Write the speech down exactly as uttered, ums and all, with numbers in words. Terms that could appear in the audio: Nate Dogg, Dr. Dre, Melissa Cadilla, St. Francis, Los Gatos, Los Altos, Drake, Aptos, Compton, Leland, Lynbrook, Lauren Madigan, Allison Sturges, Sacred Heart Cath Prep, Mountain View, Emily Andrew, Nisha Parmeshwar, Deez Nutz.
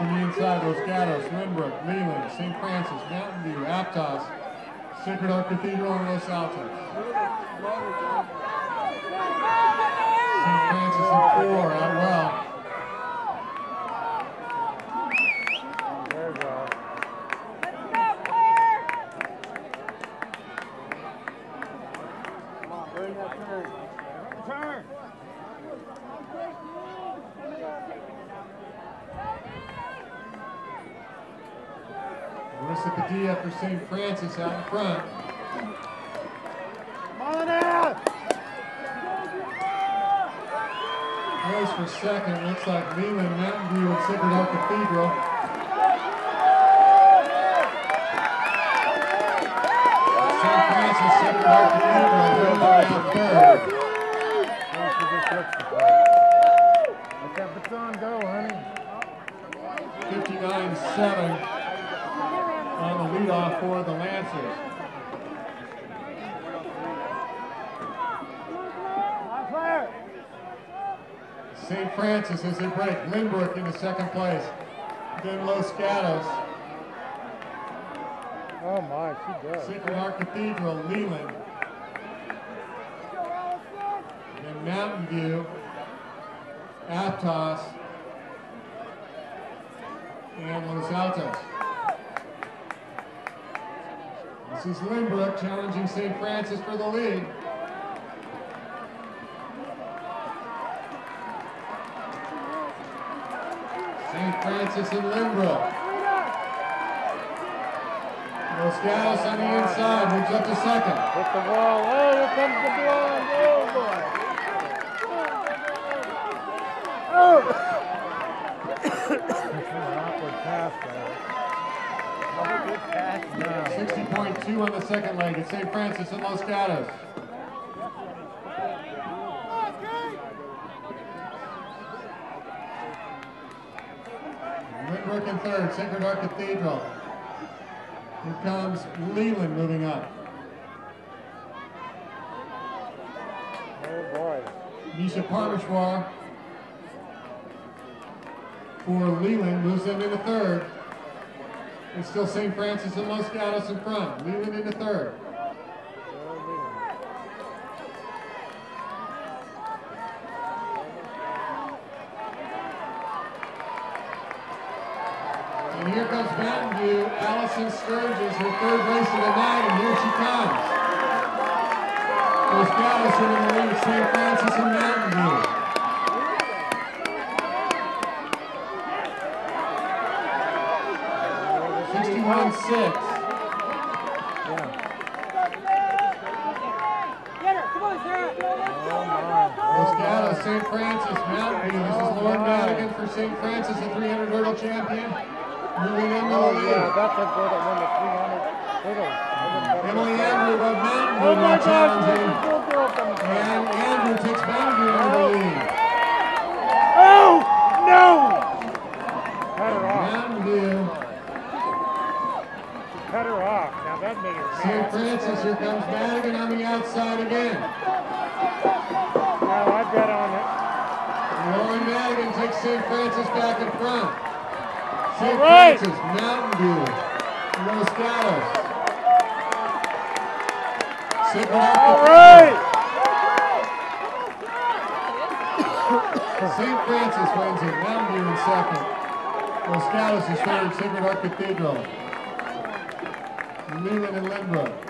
from the inside, Los Gatos, Lynbrook, Leland, Saint Francis, Mountain View, Aptos, Sacred Heart Cathedral, and Los Altos. Saint Francis in four, out well. Melissa Cadilla for Saint Francis out in front. Come on out! Goes for second. Looks like Leland, Mountain View, and Sacred Heart Cathedral. fifty-nine seven on the leadoff for the Lancers. Saint Francis as they break Lynbrook into second place, then Los Gatos. Oh my, she does. Sacred Heart Cathedral, Leland, then Mountain View, Aptos, and Los Altos. This is Lynbrook challenging Saint Francis for the lead. Saint Francis and Lynbrook. Los Gatos on the inside, moves up to second. Hit the wall, oh, here comes the blonde, oh boy. Oh! sixty point two on the second leg. It's Saint Francis and Los Gatos. Lynbrook in third, Sacred Heart Cathedral. Here comes Leland moving up. Oh boy. Nisha Parmeshwar for Leland moves them into third. It's still Saint Francis and Los Gatos in front. Leland into third. And here comes Mountain View. Allison Sturges, her third race of the night, and here she comes. Los Gatos are in the lead, Saint Francis and Mountain View. sixty-one six. Yeah. Get her, come on, Sarah. Los Gatos, Saint Francis, Mountain View. This is Lauren Madigan for Saint Francis, the three hundred hurdle champion. Moving into the lead. Yeah, that's a girl that won the three hundred hurdles. Emily Andrew of Mountain View. Oh my gosh, and Andrew takes Mountain View into the lead. Oh, no! Cut her off. Now that made her Saint Francis, here comes Madigan on the outside again. Now I've got on it. Lauren Madigan takes Saint Francis back in front. Saint right. Francis, Mountain View, Los Gatos. Sacred All right. Saint Francis wins it. Mountain View in second. Los Gatos is third. Sacred Heart Cathedral. Leland and Lynbrook.